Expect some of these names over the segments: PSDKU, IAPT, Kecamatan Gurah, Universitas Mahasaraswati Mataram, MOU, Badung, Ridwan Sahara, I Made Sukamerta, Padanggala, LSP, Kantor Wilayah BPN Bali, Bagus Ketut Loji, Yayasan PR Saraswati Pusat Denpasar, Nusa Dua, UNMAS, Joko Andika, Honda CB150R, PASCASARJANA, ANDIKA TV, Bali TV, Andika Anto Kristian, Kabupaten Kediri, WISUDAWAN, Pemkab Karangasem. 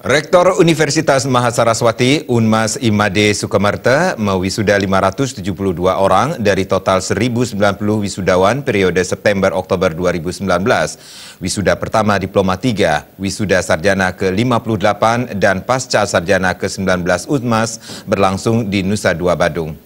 Rektor Universitas Mahasaraswati Unmas I Made Sukamerta mewisuda 572 orang dari total 1.090 wisudawan periode September-Oktober 2019. Wisuda pertama Diploma 3, Wisuda Sarjana ke-58 dan Pasca Sarjana ke-19 Unmas berlangsung di Nusa Dua, Badung.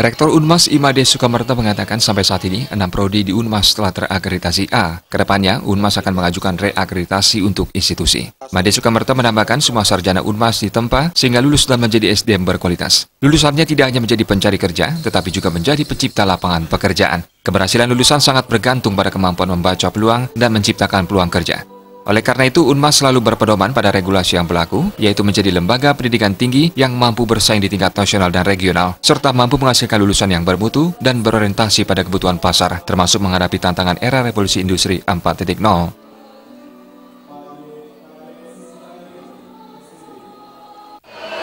Rektor Unmas I Made Sukamerta mengatakan sampai saat ini 6 prodi di Unmas telah terakreditasi A. Kedepannya, Unmas akan mengajukan reakreditasi untuk institusi. Made Sukamerta menambahkan semua sarjana Unmas ditempa sehingga lulus dan menjadi SDM berkualitas. Lulusannya tidak hanya menjadi pencari kerja, tetapi juga menjadi pencipta lapangan pekerjaan. Keberhasilan lulusan sangat bergantung pada kemampuan membaca peluang dan menciptakan peluang kerja. Oleh karena itu, Unmas selalu berpedoman pada regulasi yang berlaku, yaitu menjadi lembaga pendidikan tinggi yang mampu bersaing di tingkat nasional dan regional, serta mampu menghasilkan lulusan yang bermutu dan berorientasi pada kebutuhan pasar, termasuk menghadapi tantangan era revolusi industri 4.0.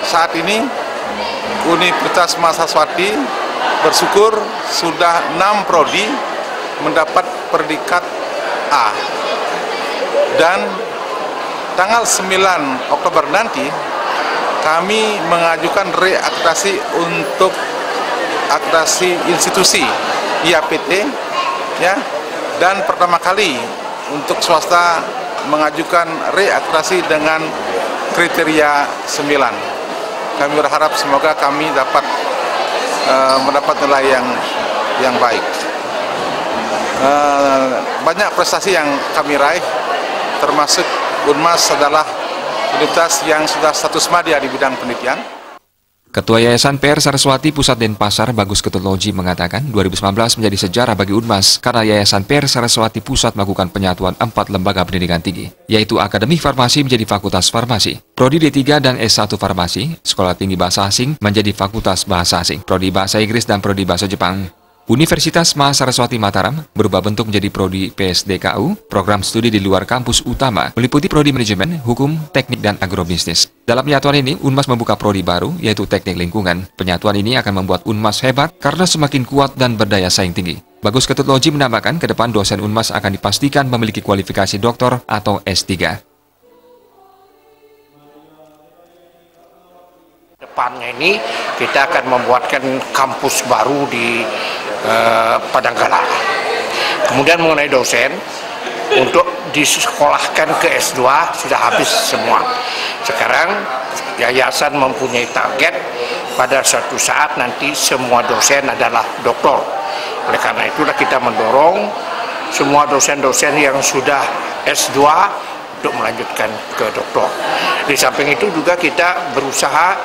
Saat ini, Universitas Mahasaraswati bersyukur sudah 6 prodi mendapat predikat A. Dan tanggal 9 Oktober nanti kami mengajukan reakreditasi untuk akreditasi institusi IAPT ya, dan pertama kali untuk swasta mengajukan reakreditasi dengan kriteria 9. Kami berharap semoga kami dapat mendapat nilai yang baik. Banyak prestasi yang kami raih, termasuk Unmas adalah universitas yang sudah status madya di bidang penelitian. Ketua Yayasan PR Saraswati Pusat Denpasar, Bagus Ketut Loji, mengatakan 2019 menjadi sejarah bagi Unmas karena Yayasan PR Saraswati Pusat melakukan penyatuan 4 lembaga pendidikan tinggi, yaitu Akademi Farmasi menjadi Fakultas Farmasi, Prodi D3 dan S1 Farmasi, Sekolah Tinggi Bahasa Asing menjadi Fakultas Bahasa Asing, Prodi Bahasa Inggris dan Prodi Bahasa Jepang. Universitas Mahasaraswati Mataram berubah bentuk menjadi Prodi PSDKU, program studi di luar kampus utama, meliputi Prodi Manajemen, Hukum, Teknik, dan Agrobisnis. Dalam penyatuan ini, Unmas membuka prodi baru, yaitu Teknik Lingkungan. Penyatuan ini akan membuat Unmas hebat karena semakin kuat dan berdaya saing tinggi. Bagus Ketut Loji menambahkan, ke depan dosen Unmas akan dipastikan memiliki kualifikasi doktor atau S3. Depannya ini kita akan membuatkan kampus baru di Padanggala. Kemudian mengenai dosen, untuk disekolahkan ke S2 sudah habis semua. Sekarang yayasan mempunyai target pada suatu saat nanti semua dosen adalah doktor. Oleh karena itulah kita mendorong semua dosen-dosen yang sudah S2 untuk melanjutkan ke doktor. Di samping itu juga kita berusaha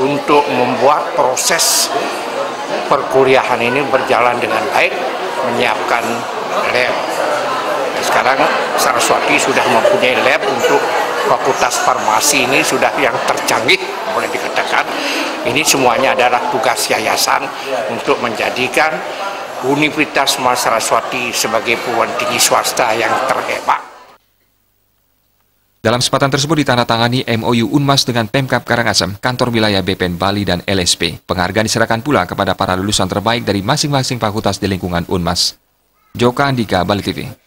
untuk membuat proses perkuliahan ini berjalan dengan baik, menyiapkan lab. Sekarang Saraswati sudah mempunyai lab untuk Fakultas Farmasi ini, sudah yang tercanggih boleh dikatakan. Ini semuanya adalah tugas yayasan untuk menjadikan Universitas Mahasaraswati sebagai perguruan tinggi swasta yang terhebat. Dalam kesempatan tersebut ditandatangani MOU Unmas dengan Pemkab Karangasem, Kantor Wilayah BPN Bali dan LSP. Penghargaan diserahkan pula kepada para lulusan terbaik dari masing-masing fakultas di lingkungan Unmas. Joko Andika, Bali TV.